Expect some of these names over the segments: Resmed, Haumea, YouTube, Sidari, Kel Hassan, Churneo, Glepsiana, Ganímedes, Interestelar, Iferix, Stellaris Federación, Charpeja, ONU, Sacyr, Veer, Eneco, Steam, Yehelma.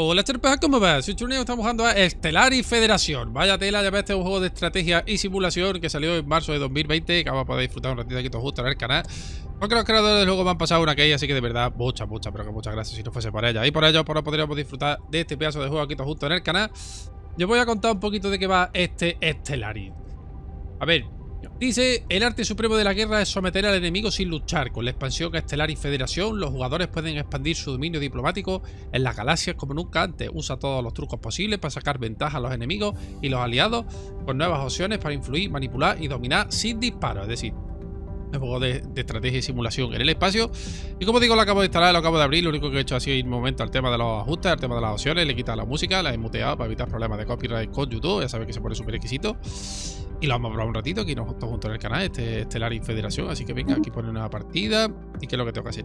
Hola Charpeja, ¿cómo vas? Soy Churneo, estamos jugando a Stellaris Federación. Vaya tela, ya ves, este es un juego de estrategia y simulación que salió en marzo de 2020. Que vamos a poder disfrutar un ratito aquí todos juntos en el canal. Porque los creadores del juego me han pasado una que así que de verdad, muchas, pero que muchas gracias si no fuese por ella. Y por ello, pues podríamos disfrutar de este pedazo de juego aquí todos juntos en el canal. Yo voy a contar un poquito de qué va este Stellaris. A ver, dice, el arte supremo de la guerra es someter al enemigo sin luchar. Con la expansión a Stellaris Federación, los jugadores pueden expandir su dominio diplomático en las galaxias como nunca antes. Usa todos los trucos posibles para sacar ventaja a los enemigos y los aliados, con nuevas opciones para influir, manipular y dominar sin disparos. Es decir, es juego de estrategia y simulación en el espacio. Y como digo, lo acabo de instalar, lo acabo de abrir. Lo único que he hecho ha sido ir un momento al tema de los ajustes, al tema de las opciones. Le he quitado la música, la he muteado para evitar problemas de copyright con YouTube. Ya sabéis que se pone súper exquisito. Y lo vamos a probar un ratito, aquí nos todos juntos en el canal, este Stellaris Federación. Así que venga, aquí pone una partida. ¿Y qué es lo que tengo que hacer?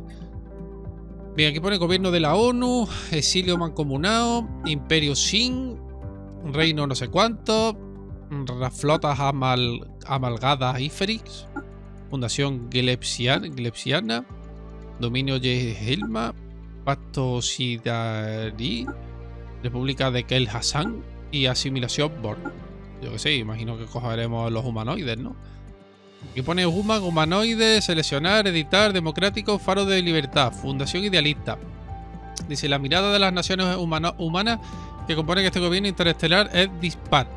Bien, aquí pone gobierno de la ONU, exilio mancomunado, imperio sin, reino no sé cuánto, flotas amalgadas Iferix, fundación Glepsiana, dominio Yehelma, pacto Sidari, república de Kel Hassan y asimilación Born. Yo que sé, imagino que cogeremos los humanoides, ¿no? Aquí pone human, humanoides, seleccionar, editar, democrático, faro de libertad, fundación idealista. Dice, la mirada de las naciones humanas que componen este gobierno interestelar es dispar.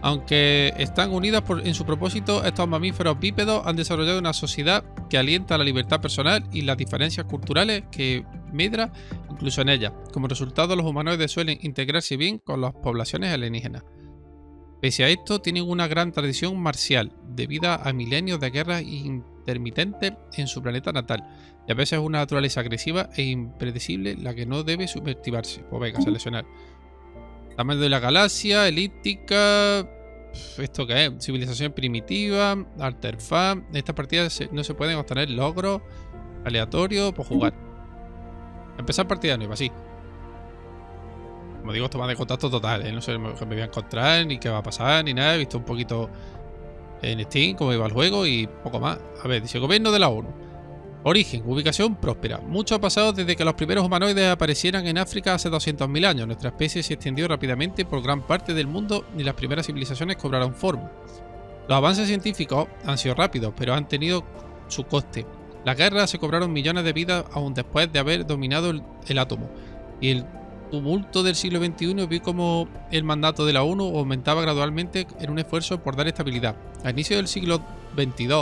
Aunque están unidas en su propósito, estos mamíferos bípedos han desarrollado una sociedad que alienta la libertad personal y las diferencias culturales que medra incluso en ella. Como resultado, los humanoides suelen integrarse bien con las poblaciones alienígenas. Pese a esto, tienen una gran tradición marcial, debida a milenios de guerras intermitentes en su planeta natal, y a veces una naturaleza agresiva e impredecible, la que no debe subestimarse. Pues venga, seleccionar. Tamaño de la galaxia, elíptica. ¿Esto qué es? Civilización primitiva, artefacto. En estas partidas no se pueden obtener logros aleatorios por jugar. Empezar partida nueva, sí. Como digo, toma de contacto total, ¿eh? No sé qué me voy a encontrar, ni qué va a pasar, ni nada. He visto un poquito en Steam cómo iba el juego y poco más. A ver, dice gobierno de la ONU. Origen, ubicación próspera. Mucho ha pasado desde que los primeros humanoides aparecieran en África hace 200.000 años. Nuestra especie se extendió rápidamente por gran parte del mundo y las primeras civilizaciones cobraron forma. Los avances científicos han sido rápidos, pero han tenido su coste. Las guerras se cobraron millones de vidas aún después de haber dominado el átomo. Y el tumulto del siglo XXI vi como el mandato de la ONU aumentaba gradualmente en un esfuerzo por dar estabilidad. Al inicio del siglo XXII,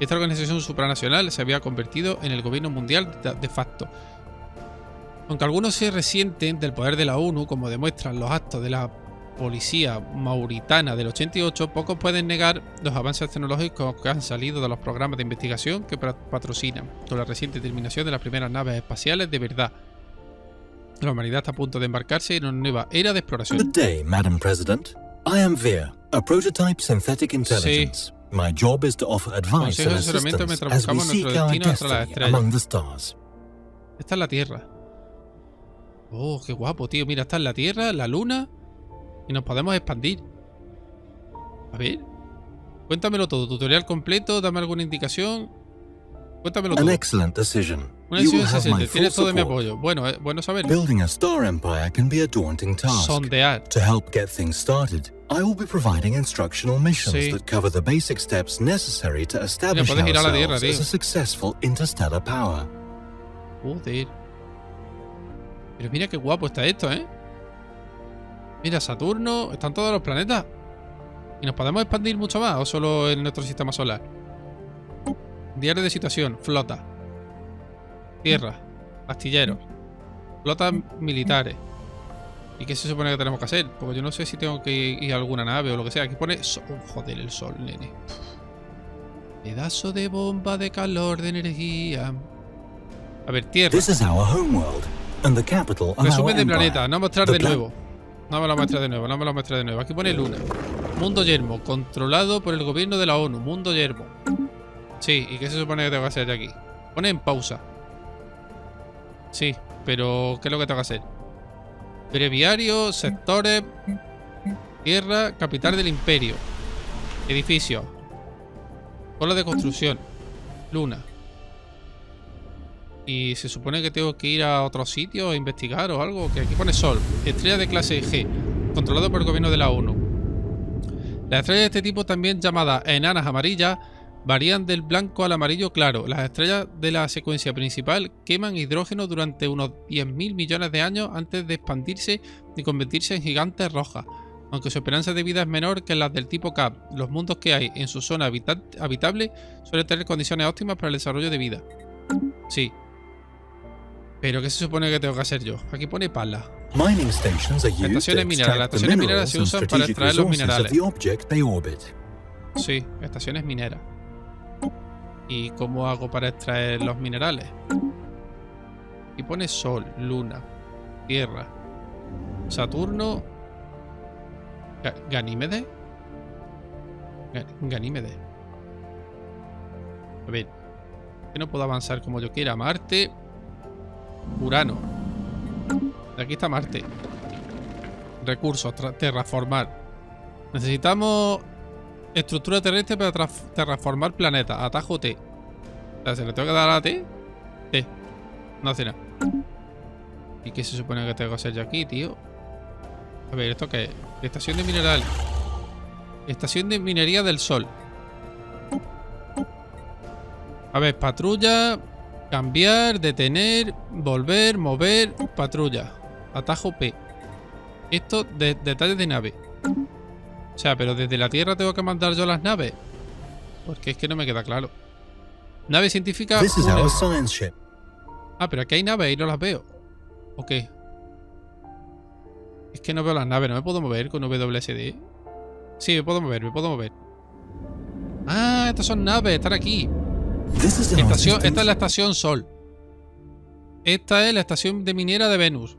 esta organización supranacional se había convertido en el gobierno mundial de facto. Aunque algunos se resienten del poder de la ONU, como demuestran los actos de la policía mauritana del 88, pocos pueden negar los avances tecnológicos que han salido de los programas de investigación que patrocinan, con la reciente terminación de las primeras naves espaciales de verdad. La humanidad está a punto de embarcarse en una nueva era de exploración. Good day, Madam President. I am Veer, a prototype synthetic intelligence. Sí. My job is to offer advice and assistance as we seek our destiny among the stars. Esta es la Tierra. Oh, qué guapo, tío. Mira, esta es la Tierra, la Luna y nos podemos expandir. A ver, cuéntamelo todo. Tutorial completo. Dame alguna indicación. Cuéntamelo todo. An excellent decision. Una decisión excelente. Tienes todo mi apoyo. Bueno, bueno saberlo. Building a star empire can be a daunting task. Sondear. To help get things started, I will be providing instructional missions that cover the basic steps necessary to establish ourselves as a successful interstellar power. Joder. Pero mira qué guapo está esto, ¿eh? Mira, Saturno. Están todos los planetas. ¿Y nos podemos expandir mucho más o solo en nuestro sistema solar? Diario de situación. Flota. Tierra, astilleros, flotas militares. ¿Y qué se supone que tenemos que hacer? Porque yo no sé si tengo que ir a alguna nave o lo que sea. Aquí pone... joder, el sol, nene. Pedazo de bomba de calor, de energía. A ver, Tierra. Resumen de planeta. No mostrar de nuevo. Aquí pone Luna. Mundo yermo. Controlado por el gobierno de la ONU. Mundo yermo. Sí, ¿y qué se supone que tengo que hacer de aquí? Pone en pausa. Sí, pero ¿qué es lo que tengo que hacer? Breviario, sectores, tierra, capital del imperio, edificio, cola de construcción, Luna. Y se supone que tengo que ir a otro sitio a investigar o algo. Que aquí pone Sol. Estrella de clase G. Controlado por el gobierno de la ONU. Las estrellas de este tipo, también llamadas enanas amarillas, varían del blanco al amarillo claro. Las estrellas de la secuencia principal queman hidrógeno durante unos 10.000 millones de años antes de expandirse y convertirse en gigantes rojas. Aunque su esperanza de vida es menor que las del tipo K, los mundos que hay en su zona habitable suelen tener condiciones óptimas para el desarrollo de vida. Sí. ¿Pero qué se supone que tengo que hacer yo? Aquí pone pala. Estaciones minerales. Las estaciones mineras se usan para extraer los minerales. Sí, estaciones mineras. ¿Y cómo hago para extraer los minerales? Y pone Sol, Luna, Tierra, Saturno, Ganímedes. Ganímedes. A ver, que no puedo avanzar como yo quiera. Marte, Urano. Aquí está Marte. Recursos, terraformar. Necesitamos estructura terrestre para terraformar planeta. Atajo T. O sea, ¿se le tengo que dar a T? T. No hace nada. ¿Y qué se supone que tengo que hacer yo aquí, tío? A ver, ¿esto qué es? Estación de mineral. Estación de minería del sol. A ver, patrulla. Cambiar, detener, volver, mover, patrulla. Atajo P. Esto de detalles de nave. O sea, pero desde la Tierra tengo que mandar yo las naves. Porque es que no me queda claro. Nave científica. Ah, pero aquí hay naves y no las veo. ¿O qué? Es que no veo las naves, no me puedo mover con WSD. Sí, me puedo mover, me puedo mover. Ah, estas son naves, están aquí. Esta es la estación Sol. Esta es la estación de minera de Venus.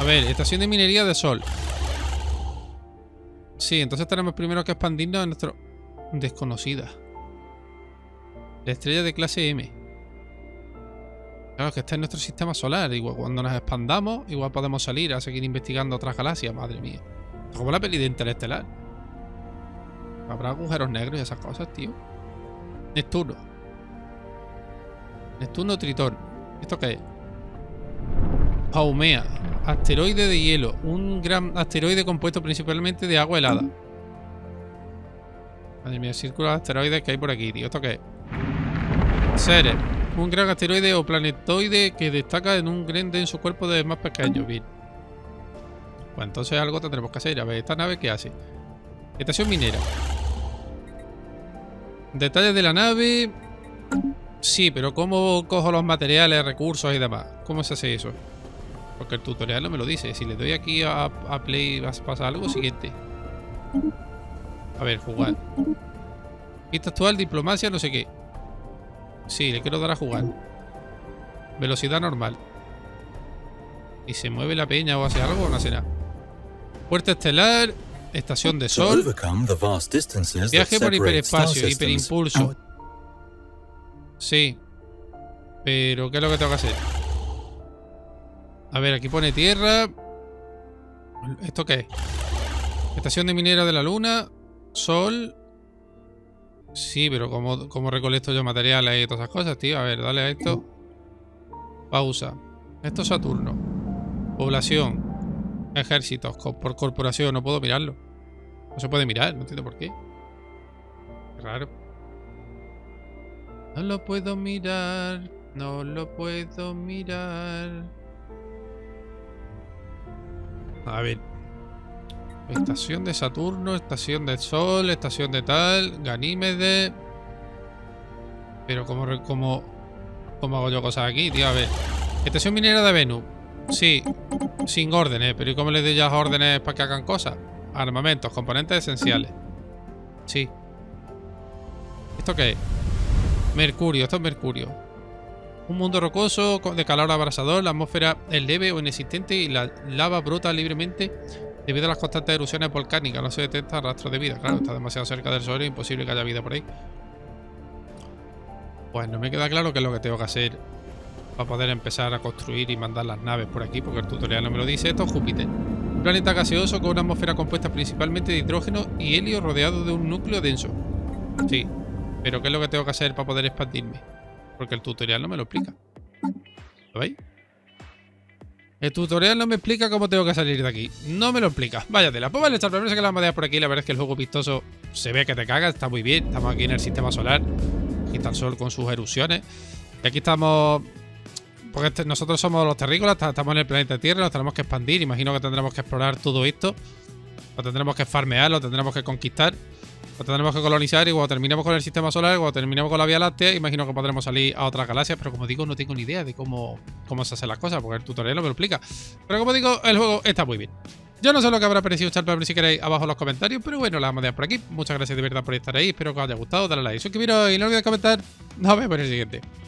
A ver, estación de minería de Sol. Sí, entonces tenemos primero que expandirnos a nuestro... Desconocida. La estrella de clase M. Claro, que está en nuestro sistema solar. Igual cuando nos expandamos, igual podemos salir a seguir investigando otras galaxias. Madre mía. Es como la peli de Interestelar. Habrá agujeros negros y esas cosas, tío. Neptuno. Neptuno, Tritón. ¿Esto qué es? Haumea. Asteroide de hielo. Un gran asteroide compuesto principalmente de agua helada. Madre mía, el círculo de asteroides que hay por aquí, tío. ¿Esto qué es? Ceres. Un gran asteroide o planetoide que destaca en un gran denso cuerpo de más pequeño. Bien. Pues entonces algo tendremos que hacer. A ver, ¿esta nave qué hace? Estación minera. Detalles de la nave. Sí, pero ¿cómo cojo los materiales, recursos y demás? ¿Cómo se hace eso? Porque el tutorial no me lo dice. Si le doy aquí a play, pasa algo. Siguiente. A ver, jugar. Vista actual, diplomacia, no sé qué. Sí, le quiero dar a jugar. Velocidad normal. ¿Y se mueve la peña o hace algo o no hace nada? Puerta estelar. Estación de sol. Viaje por hiperespacio, hiperimpulso. Sí. Pero ¿qué es lo que tengo que hacer? A ver, aquí pone tierra. ¿Esto qué es? Estación de minera de la luna. Sol. Sí, pero ¿cómo recolecto yo materiales y todas esas cosas, tío? A ver, dale a esto. Pausa. Esto es Saturno. Población. Ejércitos. Por corporación. No puedo mirarlo. No se puede mirar. No entiendo por qué. Qué raro. No lo puedo mirar. No lo puedo mirar. A ver. Estación de Saturno, estación del Sol, estación de tal, Ganímedes. Pero ¿cómo hago yo cosas aquí, tío? A ver. Estación minera de Venus. Sí, sin órdenes. Pero ¿y cómo les doy las órdenes para que hagan cosas? Armamentos, componentes esenciales. Sí. ¿Esto qué es? Mercurio, esto es Mercurio. Un mundo rocoso, de calor abrasador, la atmósfera es leve o inexistente y la lava brota libremente. Debido a las constantes erupciones volcánicas, no se detecta rastros de vida. Claro, está demasiado cerca del sol, es imposible que haya vida por ahí. Pues no me queda claro qué es lo que tengo que hacer para poder empezar a construir y mandar las naves por aquí, porque el tutorial no me lo dice. Esto es Júpiter. Un planeta gaseoso con una atmósfera compuesta principalmente de hidrógeno y helio rodeado de un núcleo denso. Sí, pero ¿qué es lo que tengo que hacer para poder expandirme? Porque el tutorial no me lo explica. ¿Lo veis? El tutorial no me explica cómo tengo que salir de aquí. No me lo explica. Vaya tela. Pues vale, esta primera que la vamos a dejar por aquí. La verdad es que el juego vistoso se ve que te caga. Está muy bien. Estamos aquí en el sistema solar. Aquí está el sol con sus erupciones. Y aquí estamos... Porque nosotros somos los terrícolas. Estamos en el planeta Tierra. Nos tenemos que expandir. Imagino que tendremos que explorar todo esto. Lo tendremos que farmear. Lo tendremos que conquistar. Lo tendremos que colonizar. Y cuando terminemos con el sistema solar, cuando terminemos con la Vía Láctea, imagino que podremos salir a otras galaxias. Pero como digo, no tengo ni idea de cómo se hacen las cosas, porque el tutorial no me lo explica. Pero como digo, el juego está muy bien. Yo no sé lo que habrá parecido esta película, si queréis abajo en los comentarios. Pero bueno, la vamos a dejar por aquí. Muchas gracias de verdad por estar ahí. Espero que os haya gustado. Dale like, suscribiros y no olvidéis comentar. Nos vemos en el siguiente.